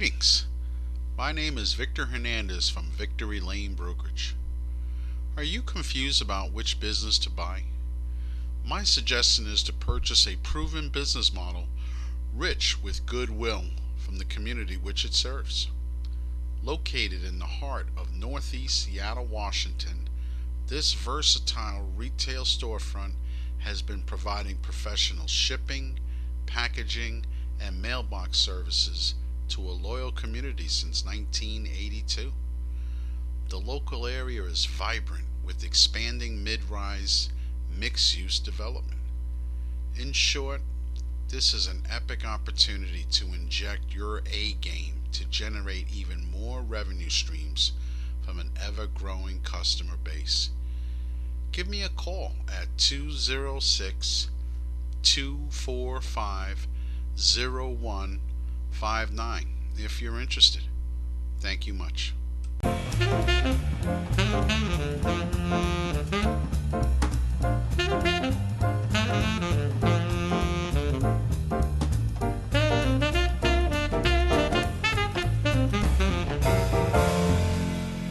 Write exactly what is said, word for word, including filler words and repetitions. Greetings. My name is Victor Hernandez from Victory Lane Brokerage. Are you confused about which business to buy? My suggestion is to purchase a proven business model rich with goodwill from the community which it serves. Located in the heart of Northeast Seattle, Washington, this versatile retail storefront has been providing professional shipping, packaging, and mailbox services to a loyal community since nineteen eighty-two. The local area is vibrant with expanding mid-rise mixed-use development. In short, this is an epic opportunity to inject your A-game to generate even more revenue streams from an ever-growing customer base. Give me a call at two zero six, two four five, zero one five nine if you're interested. Thank you much.